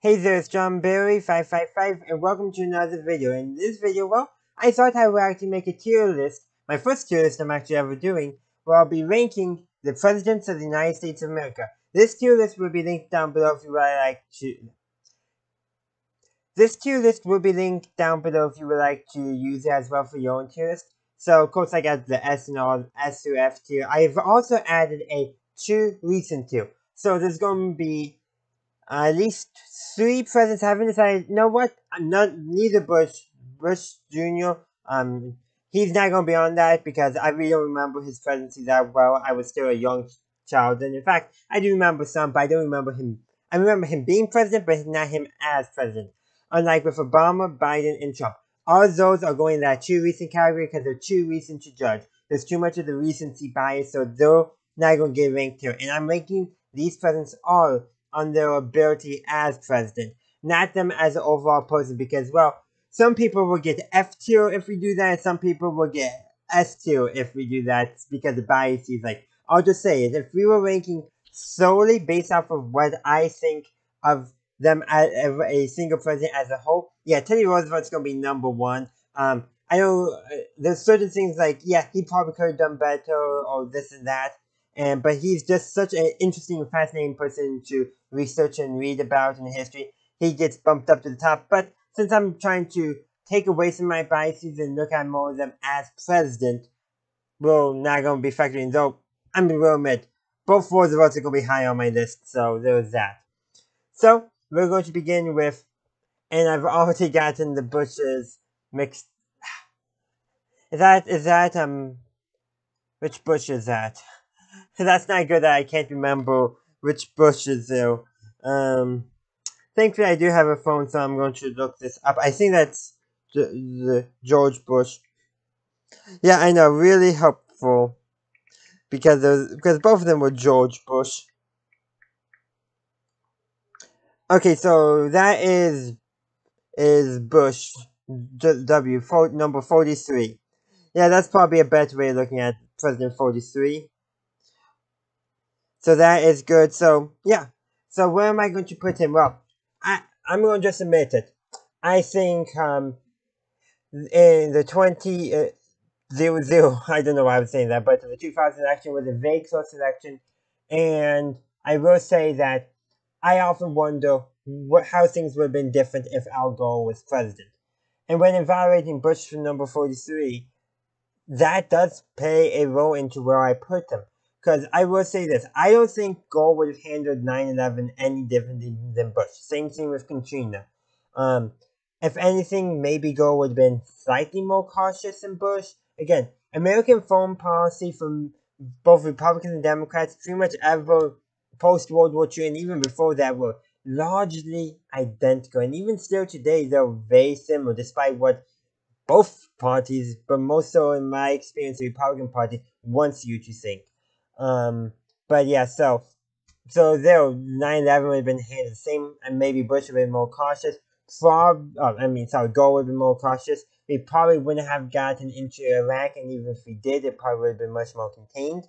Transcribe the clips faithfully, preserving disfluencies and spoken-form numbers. Hey there, it's John Berry five five five and welcome to another video. In this video, well, I thought I would actually make a tier list, my first tier list I'm actually ever doing, where I'll be ranking the presidents of the United States of America. This tier list will be linked down below if you would like to. This tier list will be linked down below if you would like to use it as well for your own tier list. So of course I got the S and all, S through F tier. I've also added a too recent tier. So there's going to be Uh, at least three presidents haven't decided. You know what? Not neither Bush, Bush Junior Um, he's not going to be on that because I really don't remember his presidency that well. I was still a young child, and in fact, I do remember some, but I don't remember him. I remember him being president, but not him as president. Unlike with Obama, Biden, and Trump, all of those are going in that too recent category because they're too recent to judge. There's too much of the recency bias, so they're not going to get ranked here. And I'm ranking these presidents all on their ability as president, not them as an overall person, because, well, some people will get F tier if we do that, and some people will get S tier if we do that, because the bias is like, I'll just say it, if we were ranking solely based off of what I think of them as a single president as a whole, yeah, Teddy Roosevelt's going to be number one. Um, I know there's certain things like, yeah, he probably could have done better, or this and that, And, but he's just such an interesting and fascinating person to research and read about in history. He gets bumped up to the top, but since I'm trying to take away some of my biases and look at more of them as president, we're not going to be factoring, though I'm going to admit, both Roosevelts are going to be high on my list, so there's that. So, we're going to begin with, and I've already gotten the Bushes mixed. Is that, is that, um, which Bush is that? That's not good that I can't remember which Bush is though. Um, thankfully, I do have a phone, so I'm going to look this up. I think that's the, the George Bush. Yeah, I know, really helpful because those because both of them were George Bush. Okay, so that is is Bush W for, number forty-three. Yeah, that's probably a better way of looking at President forty-three. So that is good. So, yeah. So where am I going to put him? Well, I, I'm going to just admit it. I think um, in the twenty... Uh, zero, zero, I don't know why I was saying that, but the two thousand election was a very close election. And I will say that I often wonder what, how things would have been different if Al Gore was president. And when evaluating Bush for number forty-three, that does play a role into where I put him. Because I will say this, I don't think Gore would have handled nine eleven any differently than Bush. Same thing with Katrina. Um, if anything, maybe Gore would have been slightly more cautious than Bush. Again, American foreign policy from both Republicans and Democrats pretty much ever post-World War Two and even before that were largely identical. And even still today, they're very similar, despite what both parties, but most so in my experience, the Republican Party wants you to think. Um, but yeah, so, so there, nine eleven would have been handled the same, and maybe Bush would have been more cautious, Prob oh, I mean, sorry, Gore would have been more cautious, we probably wouldn't have gotten into Iraq, and even if we did, it probably would have been much more contained.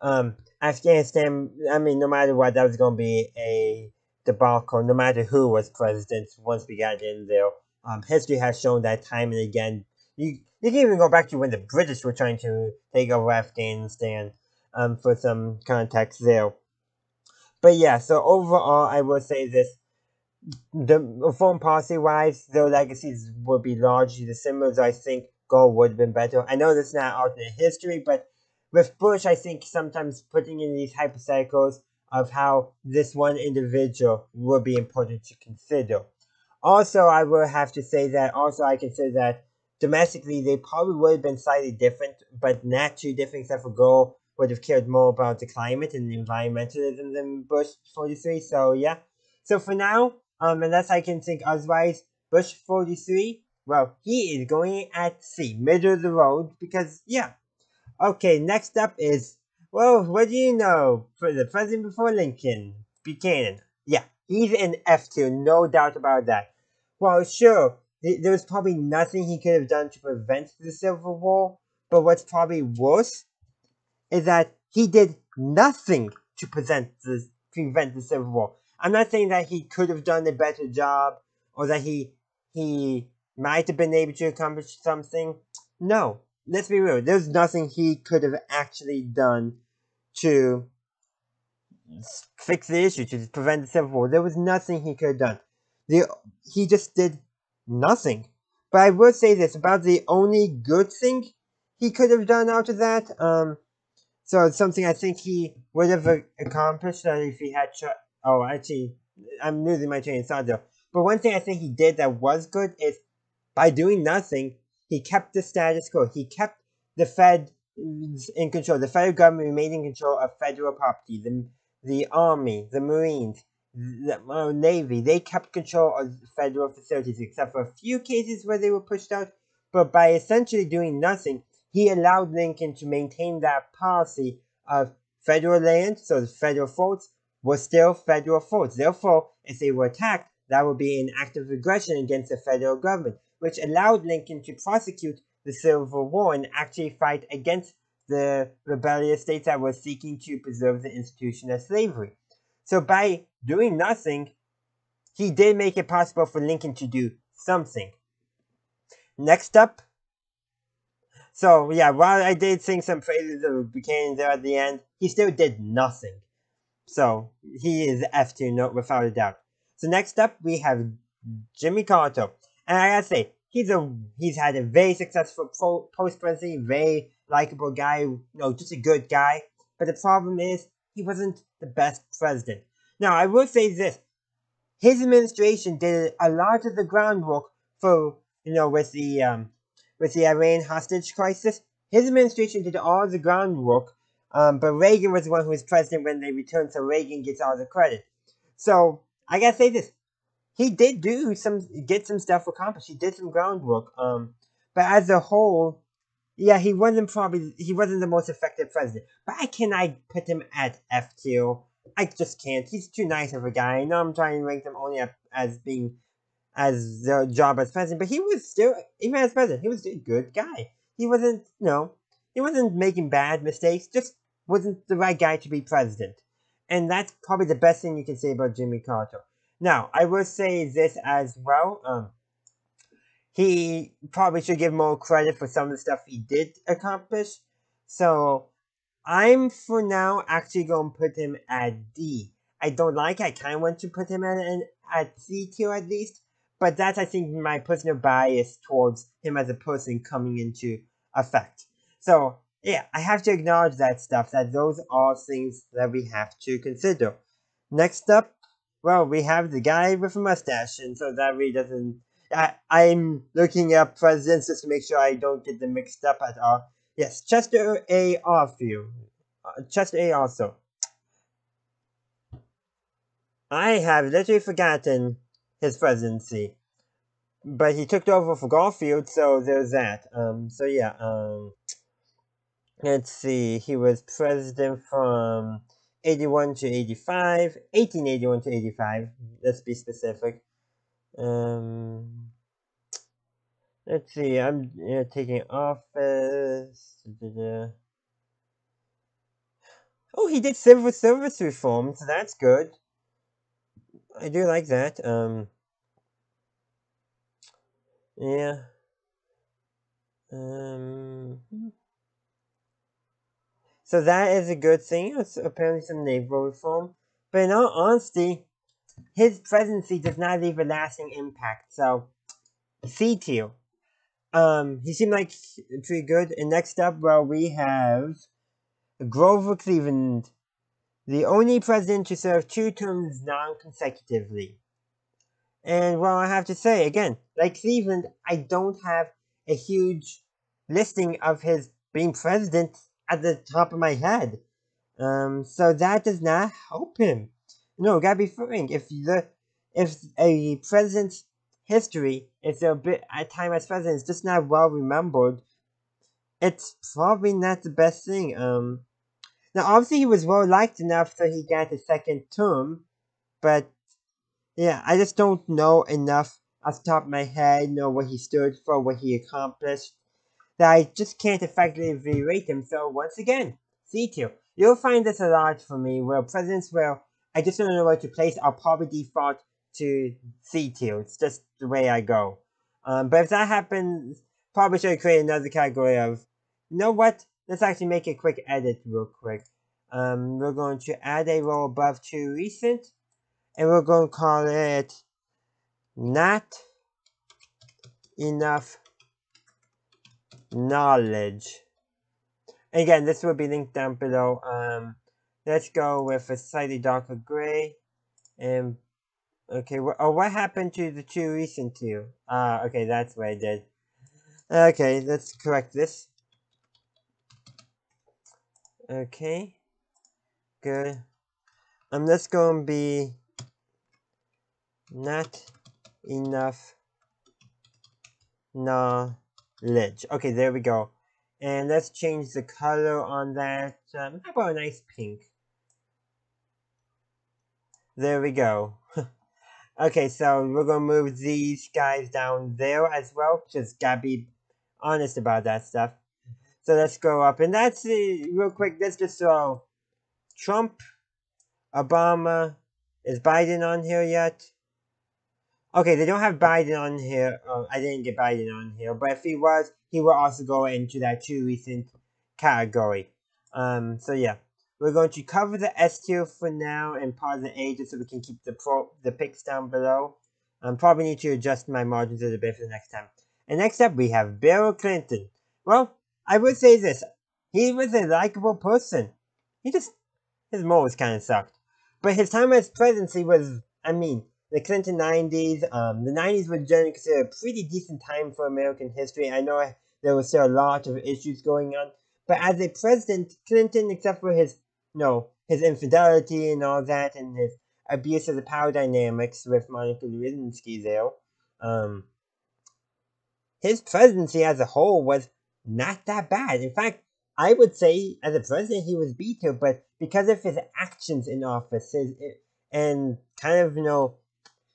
Um, Afghanistan, I mean, no matter what, that was going to be a debacle, no matter who was president, once we got in there. Um, history has shown that time and again. You, you can even go back to when the British were trying to take over Afghanistan. Um, for some context there. But yeah, so overall, I will say this. The foreign policy-wise, their legacies will be largely the similar, so I think Gore would have been better. I know that's not alternate history, but with Bush, I think sometimes putting in these hypotheticals of how this one individual will be important to consider. Also, I will have to say that, also I consider that domestically, they probably would have been slightly different, but not too different except for Gore would have cared more about the climate and the environmentalism than Bush forty-three, so yeah. So for now, um, unless I can think otherwise, Bush forty-three, well, he is going at C, middle of the road, because, yeah. Okay, next up is, well, what do you know, for the president before Lincoln, Buchanan. Yeah, he's an F tier, no doubt about that. Well, sure, th there was probably nothing he could have done to prevent the Civil War, but what's probably worse is that he did nothing to prevent the, prevent the Civil War. I'm not saying that he could have done a better job or that he he might have been able to accomplish something. No, let's be real. There's nothing he could have actually done to fix the issue, to prevent the Civil War. There was nothing he could have done. The, he just did nothing. But I will say this, about the only good thing he could have done after that, um, so it's something I think he would have accomplished that if he had tried. Oh, actually, I'm losing my train of thought though. But one thing I think he did that was good is, by doing nothing, he kept the status quo. He kept the Fed in control. The federal government remained in control of federal property. The, the Army, the Marines, the uh, Navy, they kept control of federal facilities, except for a few cases where they were pushed out. But by essentially doing nothing, he allowed Lincoln to maintain that policy of federal land, so the federal forts were still federal forts. Therefore, if they were attacked, that would be an act of aggression against the federal government, which allowed Lincoln to prosecute the Civil War and actually fight against the rebellious states that were seeking to preserve the institution of slavery. So by doing nothing, he did make it possible for Lincoln to do something. Next up. So yeah, while I did sing some praises of Buchanan there at the end, he still did nothing. So he is F two, no, without a doubt. So next up, we have Jimmy Carter. And I gotta say, he's a he's had a very successful pro, post-presidency, very likable guy, you know, just a good guy. But the problem is, he wasn't the best president. Now, I will say this. His administration did a lot of the groundwork for, you know, with the, um, with the Iran hostage crisis. His administration did all the groundwork, um, but Reagan was the one who was president when they returned, so Reagan gets all the credit. So, I gotta say this. He did do some, get some stuff accomplished. He did some groundwork. Um, but as a whole, yeah, he wasn't probably, he wasn't the most effective president. But I cannot put him at F two. I just can't. He's too nice of a guy. I know I'm trying to rank him only up as being, as their job as president. But he was still, even as president, he was a good guy. He wasn't, you know, he wasn't making bad mistakes. Just wasn't the right guy to be president. And that's probably the best thing you can say about Jimmy Carter. Now, I will say this as well, um, he probably should give more credit for some of the stuff he did accomplish, so I'm for now actually going to put him at D. I don't like it, I kind of want to put him at, an, at C tier at least, but that's I think my personal bias towards him as a person coming into effect. So, yeah, I have to acknowledge that stuff, that those are things that we have to consider. Next up, well, we have the guy with a mustache, and so that really doesn't... I, I'm looking up presidents just to make sure I don't get them mixed up at all. Yes, Chester A. Arthur. Uh, Chester A. also. I have literally forgotten his presidency. But he took over for Garfield, so there's that. Um. So yeah, um... let's see, he was president from... eighty-one to eighty-five, eighteen eighty-one to eighty-five, let's be specific. Um, let's see, I'm you know, taking office. Oh, he did civil service reform, so that's good. I do like that. Um, yeah. Um... So that is a good thing. It's apparently some naval reform. But in all honesty, his presidency does not leave a lasting impact. So, C tier. Um, he seemed like pretty good. And next up, well, we have Grover Cleveland, the only president to serve two terms non-consecutively. And, well, I have to say, again, like Cleveland, I don't have a huge listing of his being president at the top of my head, um, so that does not help him. No, gotta be frank. If the if a president's history, if their bit at time as president is just not well remembered, it's probably not the best thing. Um, now obviously he was well liked enough, so he got a second term, but yeah, I just don't know enough off the top of my head, know what he stood for, what he accomplished, that I just can't effectively rate him. So once again, C tier. You'll find this a lot for me, where presidents will I just don't know where to place. I'll probably default to C tier. It's just the way I go. Um, but if that happens, probably should create another category of, you know what? Let's actually make a quick edit real quick. Um, we're going to add a row above to recent, and we're going to call it not enough knowledge. And again, this will be linked down below. Um, let's go with a slightly darker gray. And okay, wh oh, what happened to the two recent two? Ah, uh, okay, that's what I did. Okay, let's correct this. Okay, good. Um, that's going to be not enough knowledge. Okay, there we go. And let's change the color on that. Um, how about a nice pink? There we go. Okay, so we're going to move these guys down there as well. Just gotta be honest about that stuff. So let's go up, and that's it. Real quick, let's just throw Trump, Obama. Is Biden on here yet? Okay, they don't have Biden on here. Oh, I didn't get Biden on here, but if he was, he will also go into that too recent category. Um, so yeah, we're going to cover the S tier for now and part of the A just so we can keep the pro the picks down below. I um, probably need to adjust my margins a little bit for the next time. And next up, we have Bill Clinton. Well, I would say this, he was a likable person. He just, his morals kind of sucked. But his time as presidency was, I mean, the Clinton nineties, um, the nineties was generally considered a pretty decent time for American history. I know there was still a lot of issues going on, but as a president, Clinton, except for his, you know, his infidelity and all that, and his abuse of the power dynamics with Monica Lewinsky there, um, his presidency as a whole was not that bad. In fact, I would say as a president he was B tier, but because of his actions in office, his, and kind of, you know,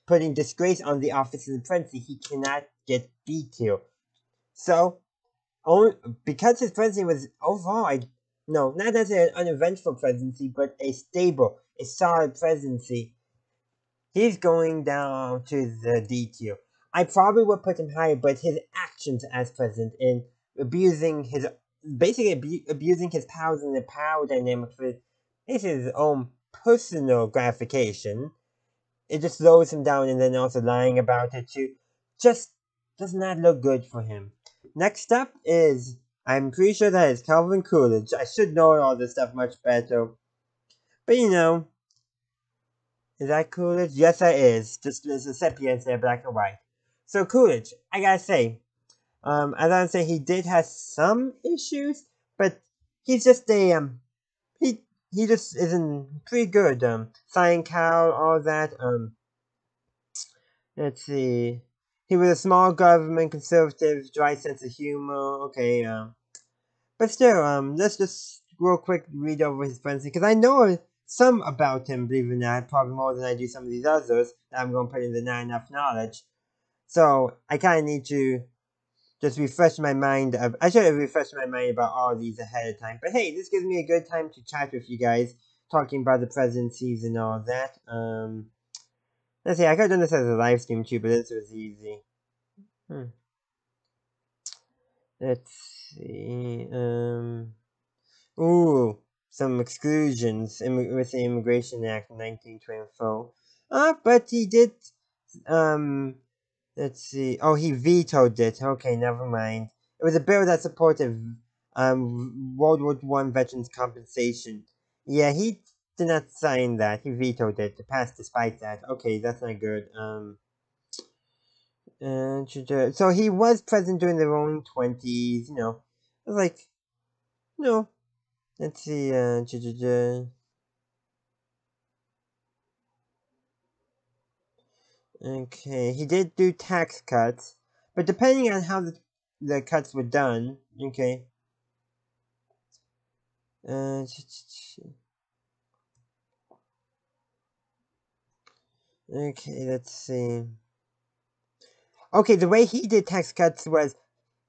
putting disgrace on the office of the presidency, he cannot get B tier. So, only, because his presidency was overall, I, no, not necessarily an uneventful presidency, but a stable, a solid presidency, he's going down to the D tier. I probably would put him higher, but his actions as president in abusing his, basically abu abusing his powers and the power dynamic for his, his own personal gratification, it just slows him down, and then also lying about it too, just does not look good for him. Next up is, I'm pretty sure that is Calvin Coolidge. I should know all this stuff much better, but you know, is that Coolidge? Yes, that is, just there's a sepia instead of black and white. So Coolidge, I gotta say, Um, as I would say, he did have some issues, but he's just a, um, he, he just isn't pretty good, um, Simon Cowell, all that, um, let's see, he was a small government, conservative, dry sense of humor, okay, um, but still, um, let's just real quick read over his presidency, because I know some about him, believe it or not, probably more than I do some of these others that I'm going to put in the not enough knowledge, so I kind of need to just refresh my mind of, I should have refreshed my mind about all of these ahead of time, but hey, this gives me a good time to chat with you guys, talking about the presidencies and all that. Um, let's see, I could have done this as a live stream too, but this was easy. Hmm. Let's see, um, ooh, some exclusions with the Immigration Act nineteen twenty-four. Ah, but he did, um, let's see. Oh, he vetoed it. Okay, never mind. It was a bill that supported um, World War One veterans' compensation. Yeah, he did not sign that. He vetoed it. It passed despite that. Okay, that's not good. Um, uh, so he was president during the Roaring Twenties. You know, it was like, you know, let's see. Uh, Okay, he did do tax cuts, but depending on how the, the cuts were done, okay. Uh, okay, let's see. Okay, the way he did tax cuts was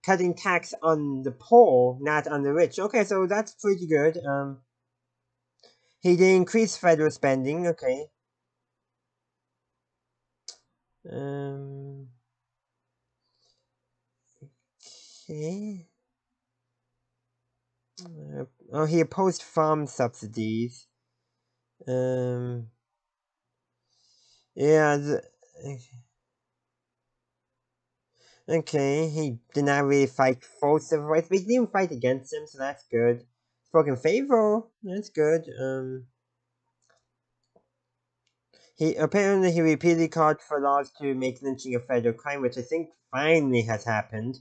cutting tax on the poor, not on the rich. Okay, so that's pretty good. Um, He did increase federal spending, okay. Um, okay. Uh, oh, he opposed farm subsidies. Um, yeah. The, okay, he did not really fight for civil rights, but he didn't fight against them, so that's good. Spoke in favor, that's good. Um, he apparently he repeatedly called for laws to make lynching a federal crime, which I think finally has happened.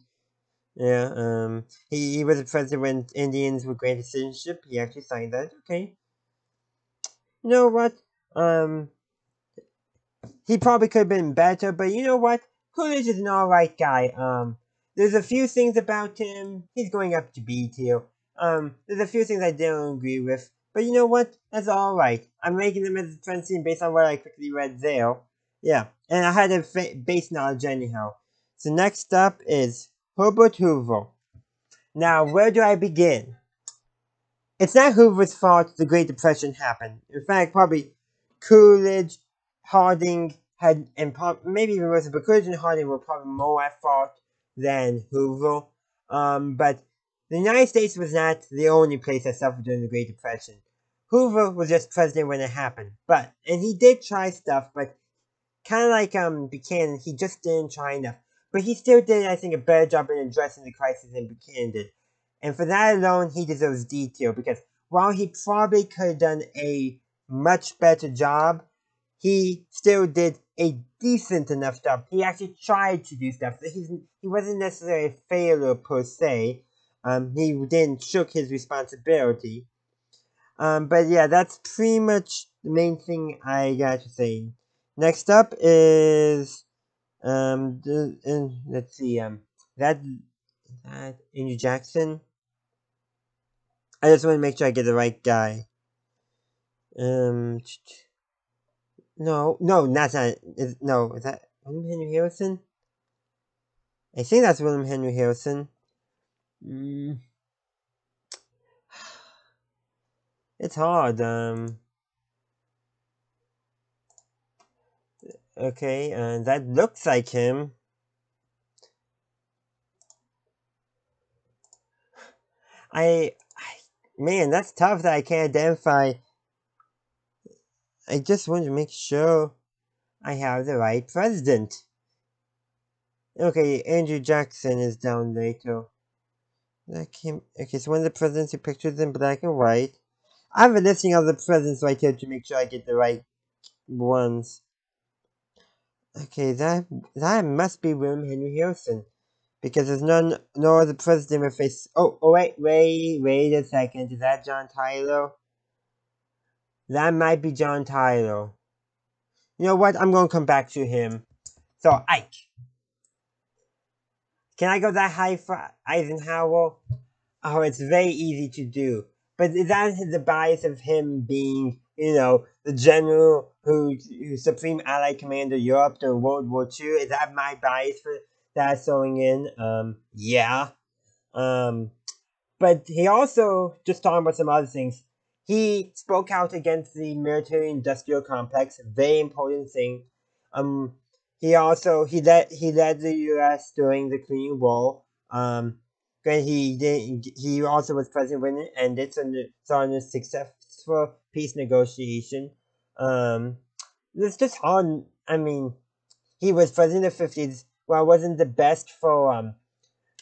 Yeah. Um. He, he was a president when Indians were granted citizenship. He actually signed that. Okay. You know what? Um. He probably could have been better, but you know what? Coolidge is an alright guy. Um. There's a few things about him. He's going up to B tier. Um. There's a few things I don't agree with, but you know what? That's alright. I'm making them as a trend scene based on what I quickly read there. Yeah. And I had a fa base knowledge anyhow. So next up is Herbert Hoover. Now, where do I begin? It's not Hoover's fault the Great Depression happened. In fact, probably Coolidge, Harding, had, and maybe even Wilson, but Coolidge and Harding were probably more at fault than Hoover. Um, but the United States was not the only place that suffered during the Great Depression. Hoover was just president when it happened. But, and he did try stuff, but kind of like um Buchanan, he just didn't try enough. But he still did, I think, a better job in addressing the crisis than Buchanan did. And for that alone, he deserves detail, because while he probably could have done a much better job, he still did a decent enough job. He actually tried to do stuff. So he's, he wasn't necessarily a failure per se. Um, he then shook his responsibility. Um, but yeah, that's pretty much the main thing I got to say. Next up is... Um, the, and let's see, um, that, that, Andrew Jackson. I just want to make sure I get the right guy. Um, no, no, that's not, is, no, is that William Henry Harrison? I think that's William Henry Harrison. Mm. It's hard, um. Okay, and uh, that looks like him. I, I, man, that's tough that I can't identify. I just want to make sure I have the right president. Okay, Andrew Jackson is down later. That came, okay, so one of the presidents who pictures in black and white. I have a listing of the presidents right here to make sure I get the right ones. Okay, that that must be William Henry Harrison, because there's none, no other president with face. Oh, oh wait, wait, wait a second. Is that John Tyler? That might be John Tyler. You know what? I'm gonna come back to him. So Ike, can I go that high for Eisenhower? Oh, it's very easy to do. But is that the bias of him being, you know, the general who, who Supreme Allied Commander Europe during World War Two? Is that my bias for that throwing in? Um, yeah. Um, but he also, just talking about some other things, he spoke out against the military-industrial complex, very important thing. Um, he also, he led, he led the U S during the Korean War. Um, and he did, he also was president when it ended, so on a successful peace negotiation. Um, it's just hard. I mean, he was president of the fifties. Well, it wasn't the best for um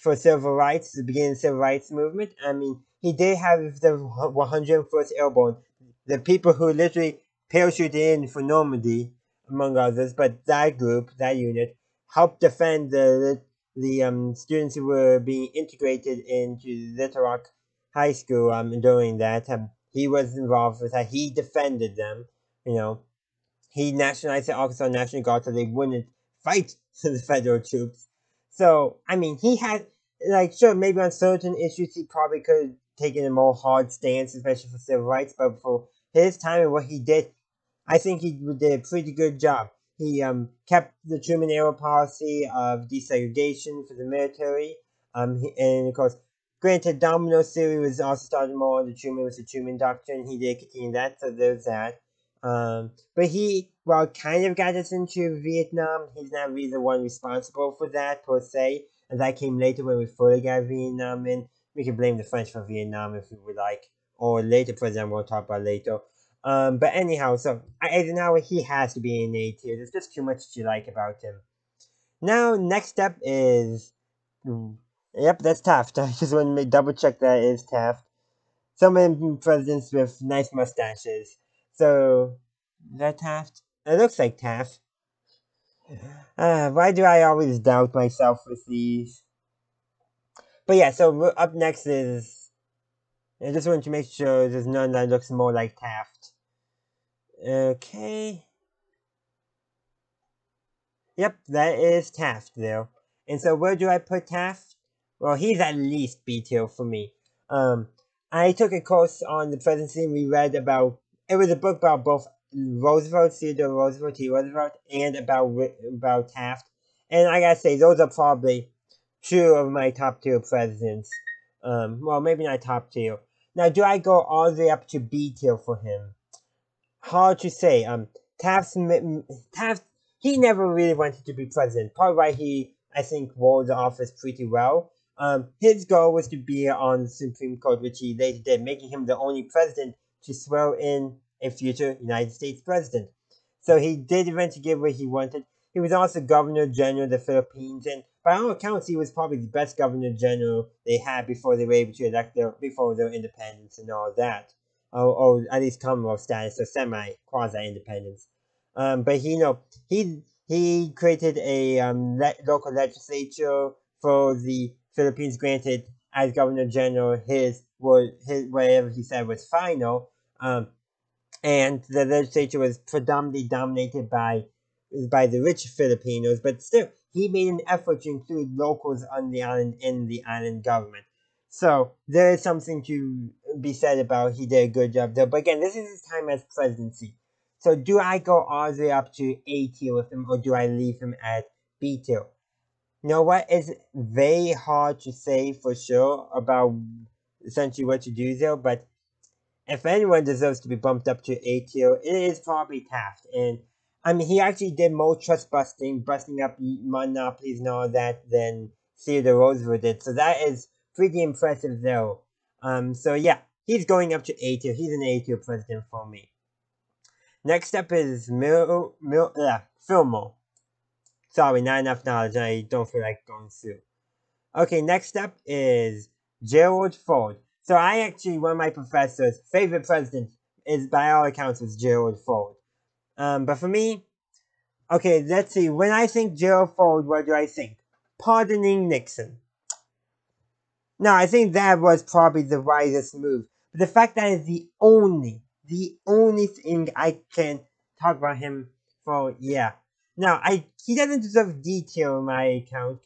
for civil rights, the beginning of the civil rights movement. I mean, he did have the one hundred first Airborne, the people who literally parachuted in for Normandy, among others. But that group, that unit, helped defend the the um students who were being integrated into Little Rock High School. Um, during that, um, he was involved with that. He defended them. You know, he nationalized the Arkansas National Guard so they wouldn't fight the federal troops. So, I mean, he had, like, sure, maybe on certain issues he probably could have taken a more hard stance, especially for civil rights, but for his time and what he did, I think he did a pretty good job. He um kept the Truman era policy of desegregation for the military, um, and, of course, Granted, Domino's theory was also started more on the Truman, was the Truman Doctrine. He did continue that, so there's that. Um, but he, while kind of got us into Vietnam, he's not really the one responsible for that, per se. And that came later when we fully got Vietnam in. We can blame the French for Vietnam if we would like, or later, for example, we'll talk about later. Um, but anyhow, so Eisenhower, he has to be in A tier. There's just too much to like about him. Now, next up is... Yep, that's Taft. I just want to double check that is Taft. So many presidents with nice mustaches. So, is that Taft? It looks like Taft. Uh, why do I always doubt myself with these? But yeah, so up next is... I just want to make sure there's none that looks more like Taft. Okay. Yep, that is Taft there. And so where do I put Taft? Well, he's at least B tier for me. Um, I took a course on the presidency. We read about... It was a book about both Roosevelt, Theodore Roosevelt, T. Roosevelt, and about about Taft. And I gotta say, those are probably two of my top tier presidents. Um, well, maybe not top tier. Now, do I go all the way up to B tier for him? Hard to say. Um, Taft's, Taft, he never really wanted to be president. Probably why he, I think, wore the office pretty well. Um, his goal was to be on the Supreme Court, which he later did, making him the only president to swear in a future United States president. So he did eventually get what he wanted. He was also Governor General of the Philippines, and by all accounts, he was probably the best Governor General they had before they were able to elect their, before their independence and all that, or, or at least Commonwealth status, or semi-quasi-independence. Um, but he, you know, he he created a um, le local legislature for the Philippines. Granted, as Governor General, his was his whatever he said was final. Um, and the legislature was predominantly dominated by by the rich Filipinos, but still, he made an effort to include locals on the island in the island government. So, there is something to be said about he did a good job there. But again, this is his time as presidency. So, do I go all the way up to A tier with him, or do I leave him at B tier? You know what? It's very hard to say for sure about essentially what to do there, but if anyone deserves to be bumped up to A tier, it is probably Taft. And I mean, he actually did more trust busting, busting up monopolies and all that than Theodore Roosevelt did. So that is pretty impressive, though. Um, so yeah, he's going up to A tier. He's an A tier president for me. Next up is Mil Mil uh, Fillmore. Sorry, not enough knowledge. I don't feel like going through. Okay, next up is Gerald Ford. So I actually, one of my professors' favorite presidents is, by all accounts, was Gerald Ford. Um, but for me, okay, let's see. When I think Gerald Ford, what do I think? Pardoning Nixon. Now, I think that was probably the wisest move. But the fact that is the only, the only thing I can talk about him for, yeah. Now, I he doesn't deserve detail in my account.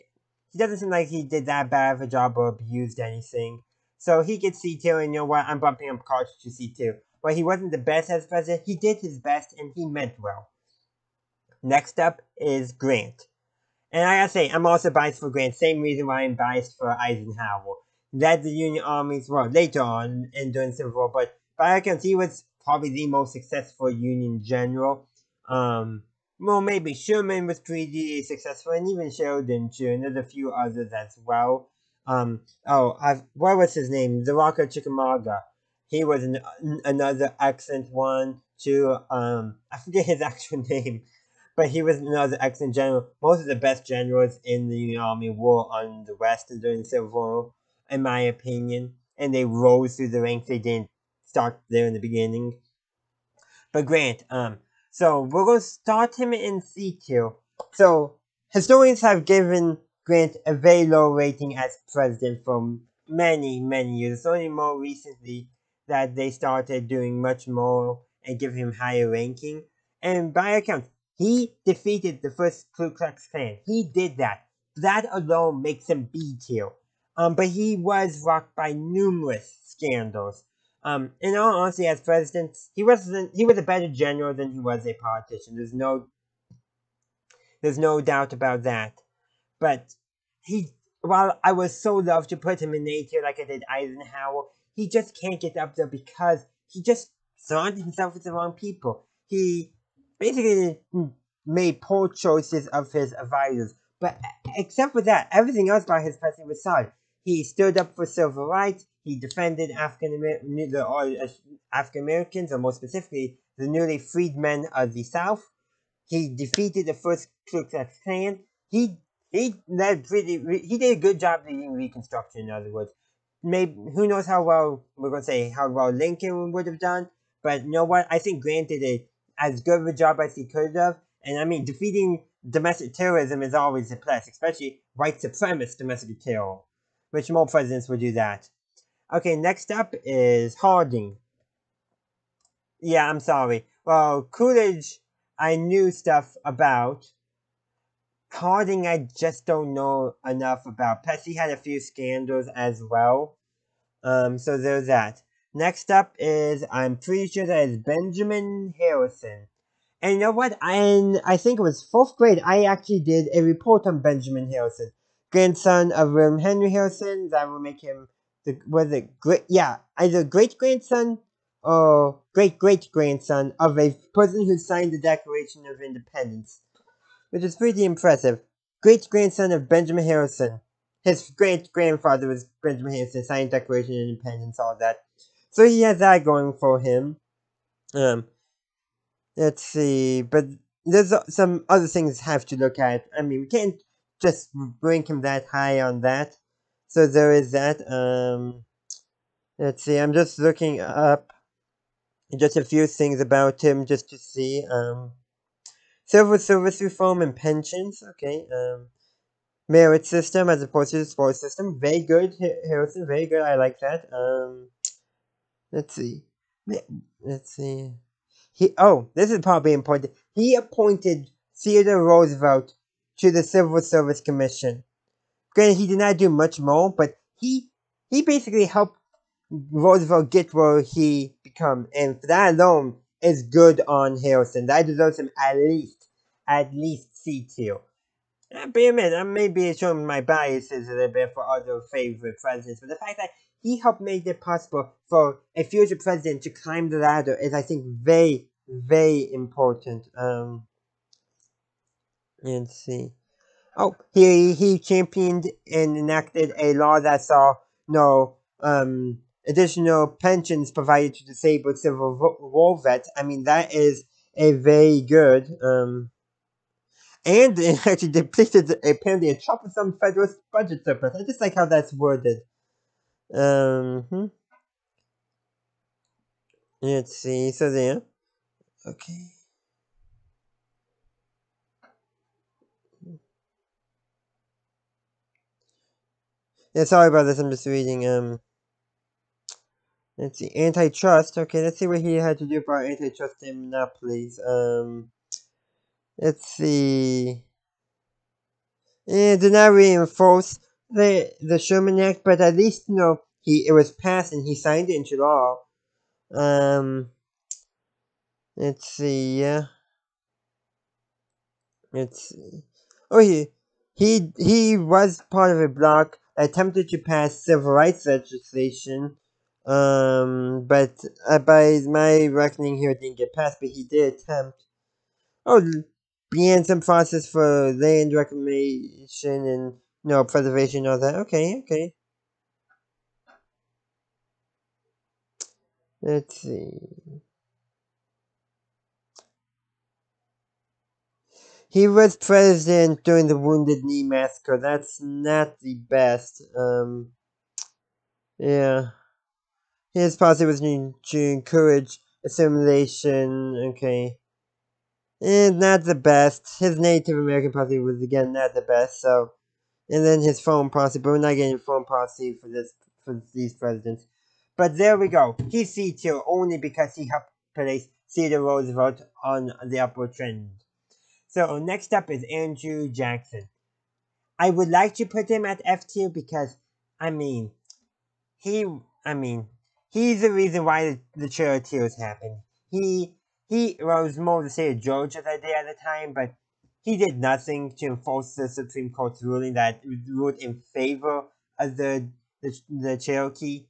He doesn't seem like he did that bad of a job or abused anything. So he gets C tier, and you know what? I'm bumping up Carter to C tier. While he wasn't the best as president, he did his best and he meant well. Next up is Grant. And I gotta say, I'm also biased for Grant, same reason why I'm biased for Eisenhower. He led the Union armies, well, later on and during the Civil War, but by all accounts, he was probably the most successful Union general. Um, well, maybe Sherman was pretty successful, and even Sheridan too, and there's a few others as well. Um, oh, I've, what was his name? The Rock of Chickamauga. He was an, another excellent one, too. Um, I forget his actual name, but he was another excellent general. Most of the best generals in the Union Army were on the West during the Civil War, in my opinion, and they rose through the ranks. They didn't start there in the beginning. But Grant, um, so we're going to start him in C tier. So, historians have given Grant a very low rating as president for many, many years. It's only more recently that they started doing much more and give him higher ranking. And by accounts, he defeated the first Ku Klux Klan. He did that. That alone makes him B tier. Um, but he was rocked by numerous scandals. Um, in all honesty, as president, he wasn't. He was a better general than he was a politician. There's no. There's no doubt about that. But he while I would so love to put him in nature like I did Eisenhower, he just can't get up there because he just surrounded himself with the wrong people. He basically made poor choices of his advisors. But except for that, everything else about his presidency was solid. He stood up for civil rights. He defended African Americans, or more specifically, the newly freed men of the South. He defeated the first Ku Klux Klan. He he led pretty. He did a good job leading Reconstruction. In other words, maybe who knows how well we're gonna say how well Lincoln would have done. But you know what? I think Grant did a, as good of a job as he could have. And I mean, defeating domestic terrorism is always a plus, especially white supremacist domestic terror, which more presidents would do that. Okay, next up is Harding. Yeah, I'm sorry. Well, Coolidge, I knew stuff about. Harding, I just don't know enough about. Plus, he had a few scandals as well. Um, so there's that. Next up is, I'm pretty sure that is Benjamin Harrison. And you know what? I, I think it was fourth grade, I actually did a report on Benjamin Harrison, grandson of William Henry Harrison. That will make him, the was it great? Yeah, either great-grandson or great-great-grandson of a person who signed the Declaration of Independence, which is pretty impressive. Great-grandson of Benjamin Harrison. His great-grandfather was Benjamin Harrison, signed the Declaration of Independence, all that. So he has that going for him. Um... Let's see, but there's some other things have to look at. I mean, we can't just rank him that high on that. So there is that. Um, let's see, I'm just looking up just a few things about him just to see. Um, civil service reform and pensions, okay. Um, merit system as opposed to the spoils system. Very good, Harrison, very good, I like that. Um, let's see, let's see. He, oh, this is probably important. He appointed Theodore Roosevelt to the Civil Service Commission. Granted, he did not do much more, but he he basically helped Roosevelt get where he become, and for that alone is good on Harrison. That deserves him at least, at least C tier. I'll be admit, I may be showing my biases a little bit for other favorite presidents, but the fact that he helped make it possible for a future president to climb the ladder is, I think, very, very important. Um, let's see. Oh, he he championed and enacted a law that saw no um, additional pensions provided to disabled Civil War vets. I mean, that is a very good. Um, and it actually depleted apparently a troublesome federal budget surplus. I just like how that's worded. Um, hmm. Let's see, so there. Okay. Yeah, sorry about this, I'm just reading, um. Let's see, antitrust. Okay, let's see what he had to do about antitrust and monopolies. Um, let's see. Yeah, did not reinforce the the Sherman Act, but at least, you know, he it was passed and he signed it into law. Um, let's see, yeah. Let's see. Oh, he, he, he was part of a bloc that attempted to pass civil rights legislation, um, but uh, by my reckoning here, it didn't get passed, but he did attempt. Oh, began some process for land reclamation and No, preservation, all that. Okay, okay. Let's see. He was president during the Wounded Knee Massacre. That's not the best. Um, yeah. His policy was to encourage assimilation. Okay. And not the best. His Native American policy was, again, not the best, so. And then his foreign policy, but we're not getting foreign policy for this for these presidents. But there we go. He's C tier only because he helped place Theodore Roosevelt on the upward trend. So next up is Andrew Jackson. I would like to put him at F tier because, I mean, he, I mean, he's the reason why the, the chair tiers happened. He, he well, it was more the state of Georgia that day at the time, but He did nothing to enforce the Supreme Court's ruling that ruled in favor of the the, the Cherokee.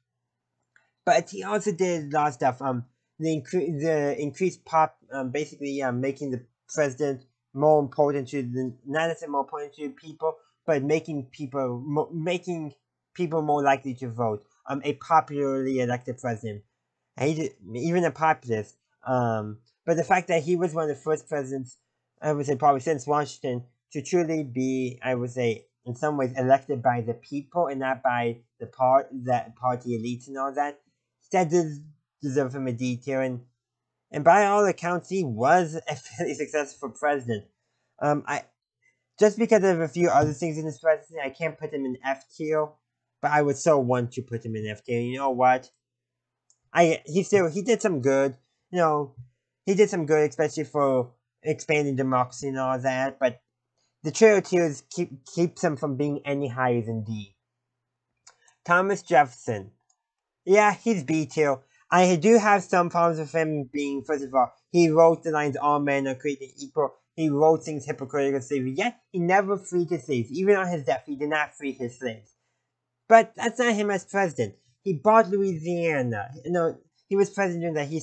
But he also did a lot of stuff. Um, the incre the increased pop, um, basically, um, making the president more important to the not necessarily more important to people, but making people mo making people more likely to vote. Um, a popularly elected president, and he did, even a populist. Um, but the fact that he was one of the first presidents, I would say probably since Washington, to truly be, I would say, in some ways elected by the people and not by the part that party elites and all that, that does deserve some detail. And and by all accounts, he was a fairly successful president. Um, I just because of a few other things in his presidency, I can't put him in F tier, but I would so want to put him in F tier. You know what? I he still he did some good. You know, he did some good, especially for expanding democracy and all that, but the trail tiers keep, keeps him from being any higher than D. Thomas Jefferson. Yeah, he's B tier. I do have some problems with him being, first of all, he wrote the lines, all men are created equal. He wrote things hypocritical slavery, yet he never freed his slaves. Even on his death, he did not free his slaves. But that's not him as president. He bought Louisiana. You know, he was president during that. He,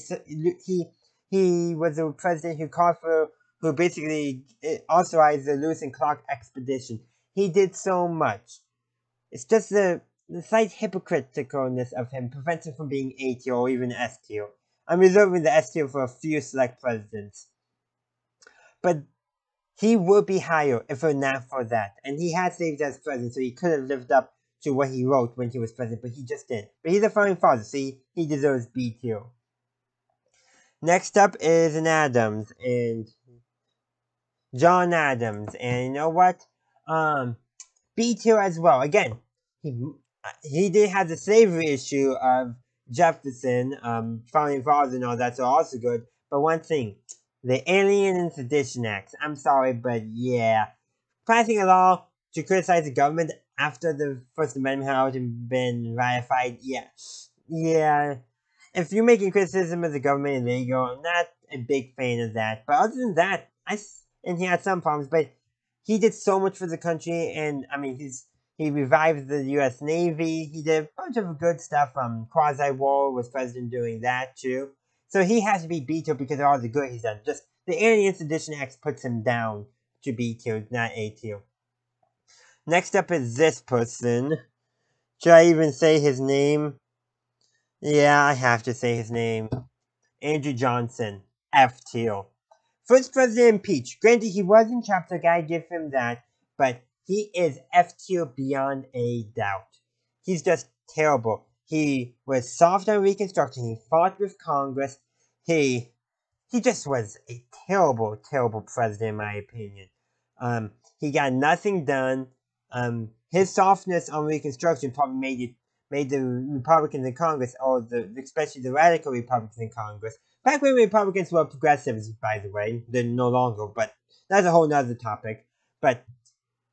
he, he was the president who called for, who basically authorized the Lewis and Clark expedition. He did so much. It's just the, the slight hypocriticalness of him prevents him from being A tier or even S tier. I'm reserving the S tier for a few select presidents. But he would be higher if it were not for that. And he had saved as president, so he could have lived up to what he wrote when he was president, but he just didn't. But he's a founding father, so he, he deserves B tier. Next up is an Adams, and John Adams, and you know what? Um, B tier as well. Again, he he did have the slavery issue of Jefferson, um, founding fathers and all that, so also good. But one thing, the Alien and Sedition Acts. I'm sorry, but yeah, passing a law to criticize the government after the First Amendment had already been ratified, yeah. Yeah. If you're making criticism of the government illegal, I'm not a big fan of that. But other than that, I, and he had some problems, but he did so much for the country, and, I mean, he's he revived the U S Navy. He did a bunch of good stuff. Um, Quasi-war was president doing that, too. So he has to be B-tier because of all the good he's done. Just the Alien Sedition Act puts him down to B-tier, not A-tier. Next up is this person. Should I even say his name? Yeah, I have to say his name. Andrew Johnson, F tier. First president impeached. Granted, he wasn't chapter guy, give him that, but he is F tier beyond a doubt. He's just terrible. He was soft on Reconstruction. He fought with Congress. He, he just was a terrible, terrible president, in my opinion. Um, he got nothing done. Um, his softness on Reconstruction probably made it made the Republicans in Congress, or the especially the radical Republicans in Congress. Back when Republicans were progressives, by the way, they're no longer, but that's a whole nother topic. But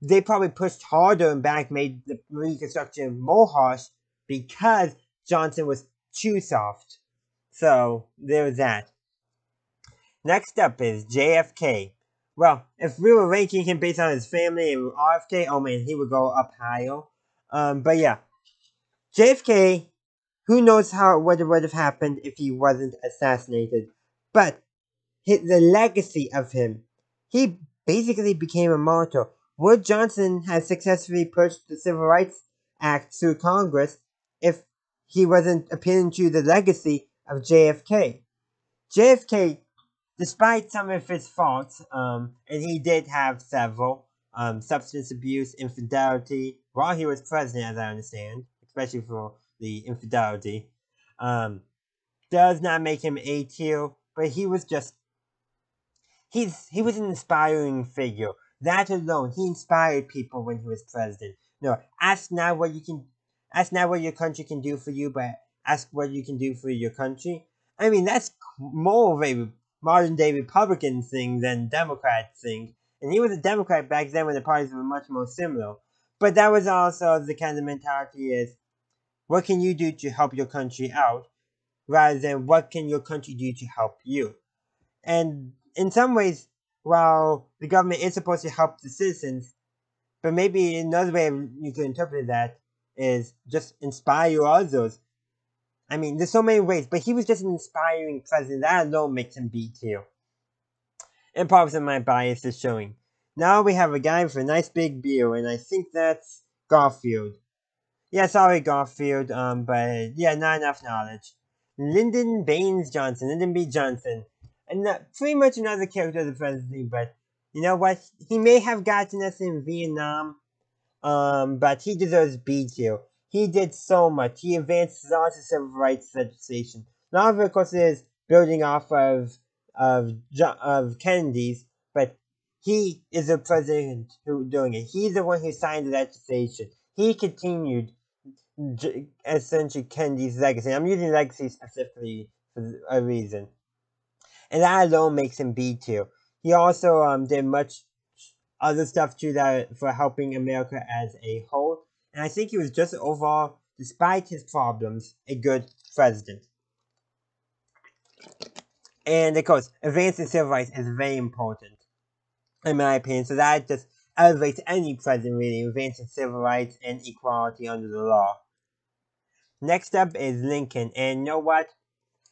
they probably pushed harder and back, made the Reconstruction more harsh because Johnson was too soft. So there's that. Next up is J F K. Well, if we were ranking him based on his family and R F K, oh man, he would go up higher. Um, but yeah, J F K, who knows how what would have happened if he wasn't assassinated. But his, the legacy of him, he basically became a martyr. Would Johnson have successfully pushed the Civil Rights Act through Congress if he wasn't appealing to the legacy of J F K? J F K, despite some of his faults, um, and he did have several, um, substance abuse, infidelity, while he was president, as I understand, especially for the infidelity, um, does not make him A tier, but he was just, he's, he was an inspiring figure. That alone, he inspired people when he was president. No, ask not what you can, ask not what your country can do for you, but ask what you can do for your country. I mean, that's more of a modern-day Republican thing than Democrat thing, and he was a Democrat back then when the parties were much more similar. But that was also the kind of mentality is, what can you do to help your country out, rather than what can your country do to help you? And in some ways, while the government is supposed to help the citizens, but maybe another way you could interpret that is just inspire others. I mean, there's so many ways, but he was just an inspiring president. That alone makes him B tier. And probably some of my bias is showing. Now we have a guy with a nice big beard, and I think that's Garfield. Yeah, sorry Garfield, um, but yeah, not enough knowledge. Lyndon Baines Johnson, Lyndon B. Johnson. And not, pretty much another character of the presidency, but you know what? He may have gotten us in Vietnam, um, but he deserves B tier. He did so much. He advanced lots of civil rights legislation. A lot of it, of course, is building off of of of Kennedy's, but he is the president who doing it. He's the one who signed the legislation. He continued essentially Kennedy's legacy. I'm using legacy specifically for a reason, and that alone makes him B tier. He also um did much other stuff too that for helping America as a whole. And I think he was just overall, despite his problems, a good president. And of course, advancing civil rights is very important, in my opinion. So that just elevates any president really, advancing civil rights and equality under the law. Next up is Lincoln, and you know what?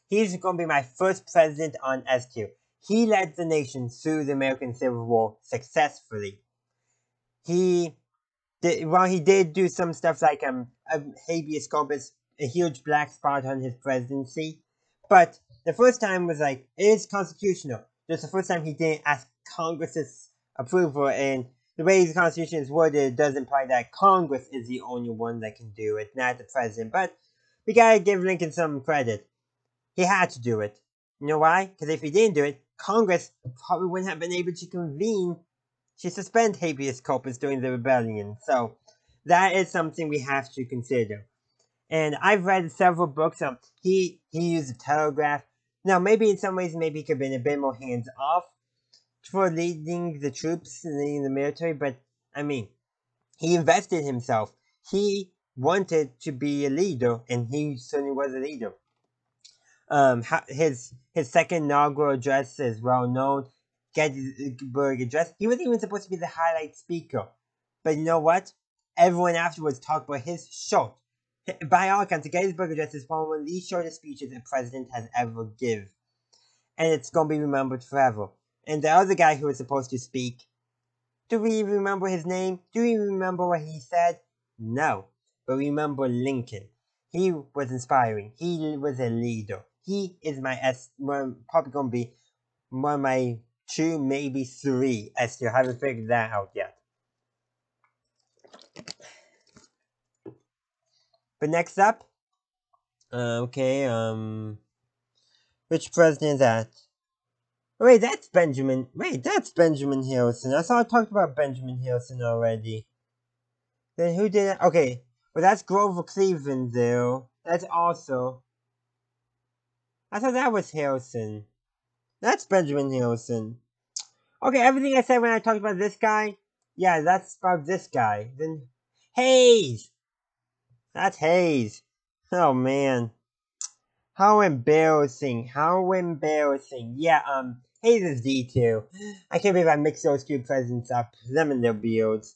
He's going to be my first president on S Q. He led the nation through the American Civil War successfully. He... Did, while he did do some stuff like um a habeas corpus, a huge black spot on his presidency, but the first time was like, it is constitutional. Just the first time he didn't ask Congress's approval, and the way the Constitution is worded, it does imply that Congress is the only one that can do it, not the president. But we gotta give Lincoln some credit. He had to do it. You know why? Because if he didn't do it, Congress probably wouldn't have been able to convene to suspend habeas corpus during the rebellion, so that is something we have to consider. And I've read several books. Um, he he used the telegraph. Now, maybe in some ways, maybe he could have been a bit more hands off for leading the troops and leading the military. But I mean, he invested himself. He wanted to be a leader, and he certainly was a leader. Um, his his second inaugural address is well known. Gettysburg Address. He wasn't even supposed to be the highlight speaker. But you know what? Everyone afterwards talked about his short. By all accounts, the Gettysburg Address is one of the shortest speeches a president has ever given. And it's going to be remembered forever. And the other guy who was supposed to speak, do we even remember his name? Do we remember what he said? No. But remember Lincoln. He was inspiring. He was a leader. He is my S, probably going to be one of my two, maybe three. I still haven't figured that out yet. But next up, uh, okay, um, which president is that? Oh, wait, that's Benjamin. Wait, that's Benjamin Harrison. I saw I talked about Benjamin Harrison already. Then who did it? Okay, well that's Grover Cleveland though. That's also. I thought that was Harrison. That's Benjamin Harrison. Okay, everything I said when I talked about this guy, yeah, that's about this guy. Then Hayes! That's Hayes. Oh, man. How embarrassing. How embarrassing. Yeah, um, Hayes is D two. I can't believe I mixed those two presidents up. Them and their beards.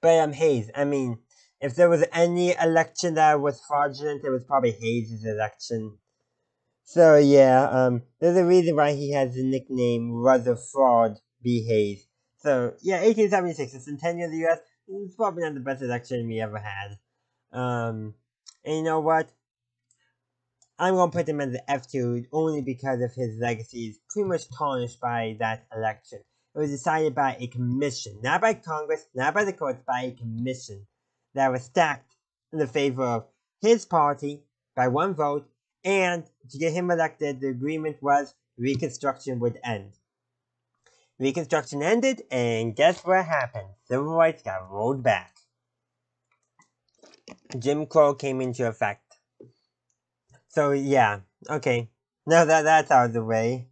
But, um, Hayes, I mean, if there was any election that was fraudulent, it was probably Hayes' election. So yeah, um, there's a reason why he has the nickname Rutherford B. Hayes. So yeah, eighteen seventy-six, the centennial of the U S, it's probably not the best election we ever had. Um, and you know what? I'm going to put him as the F two only because of his legacy is pretty much tarnished by that election. It was decided by a commission, not by Congress, not by the courts, by a commission that was stacked in the favor of his party by one vote. And to get him elected, the agreement was Reconstruction would end. Reconstruction ended, and guess what happened? Civil rights got rolled back. Jim Crow came into effect. So yeah, okay. Now that that's out of the way.